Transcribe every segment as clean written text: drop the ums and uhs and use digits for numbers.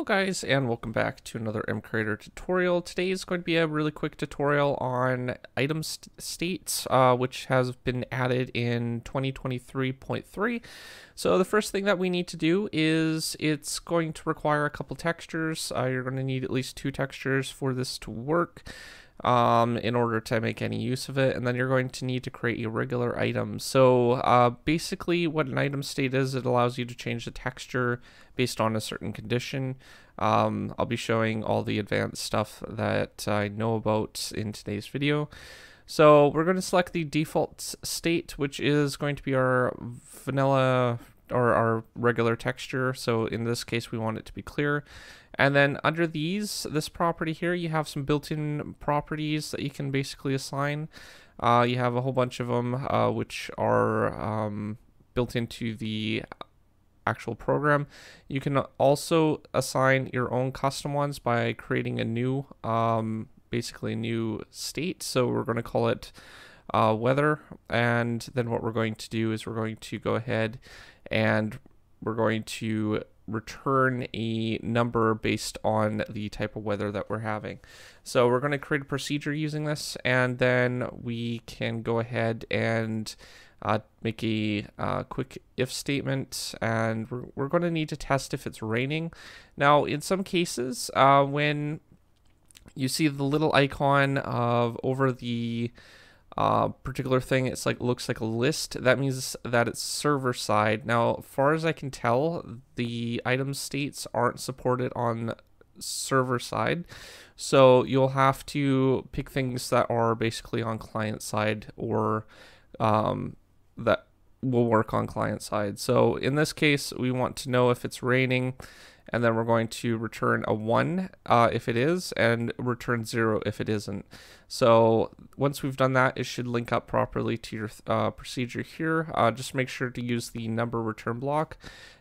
Hello guys, and welcome back to another MCreator tutorial. Today is going to be a really quick tutorial on item states, which has been added in 2023.3. So the first thing that we need to do is it's going to require a couple textures. You're going to need at least two textures for this to work in order to make any use of it, and then you're going to need to create a regular item. So basically what an item state is, it allows you to change the texture based on a certain condition. I'll be showing all the advanced stuff that I know about in today's video. So we're going to select the default state, which is going to be our vanilla or our regular texture. So in this case, we want it to be clear. And then under this property here, you have some built-in properties that you can basically assign. You have a whole bunch of them, which are built into the actual program. You can also assign your own custom ones by creating a new, basically a new state. So we're going to call it weather, and then what we're going to do is we're going to go ahead and we're going to return a number based on the type of weather that we're having. So we're going to create a procedure using this, and then we can go ahead and make a quick if statement, and we're going to need to test if it's raining. Now in some cases, when you see the little icon of over the particular thing, it's like looks like a list. That means that it's server side. Now, as far as I can tell, the item states aren't supported on server side, so you'll have to pick things that are basically on client side or that will work on client side. So in this case, we want to know if it's raining, and then we're going to return a 1 if it is, and return 0 if it isn't. So once we've done that, it should link up properly to your procedure here. Just make sure to use the number return block,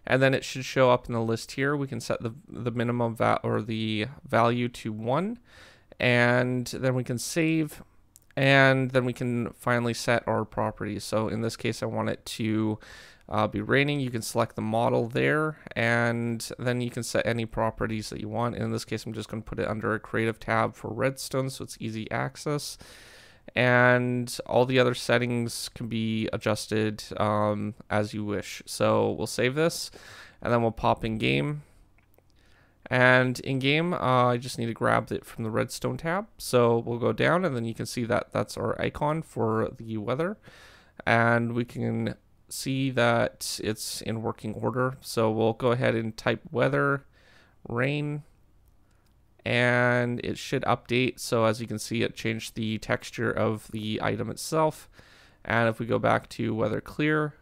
and then it should show up in the list here. We can set the minimum or the value to 1, and then we can save, and then we can finally set our properties. So in this case, I want it to be raining. You can select the model there, and then you can set any properties that you want. In this case, I'm just going to put it under a creative tab for redstone, so it's easy access, and all the other settings can be adjusted as you wish. So we'll save this, and then we'll pop in game, and in game I just need to grab it from the redstone tab. So we'll go down, and then you can see that that's our icon for the weather, and we can see that it's in working order. So we'll go ahead and type weather rain, and it should update. So as you can see, it changed the texture of the item itself, and if we go back to weather clear,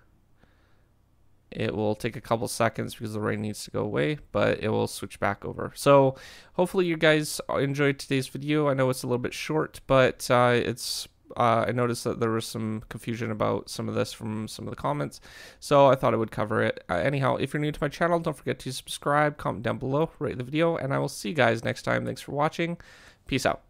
it will take a couple seconds because the rain needs to go away, but it will switch back over. So hopefully you guys enjoyed today's video. I know it's a little bit short, but it's I noticed that there was some confusion about some of this from some of the comments, so I thought I would cover it. Anyhow, if you're new to my channel, don't forget to subscribe, comment down below, rate the video, and I will see you guys next time. Thanks for watching. Peace out.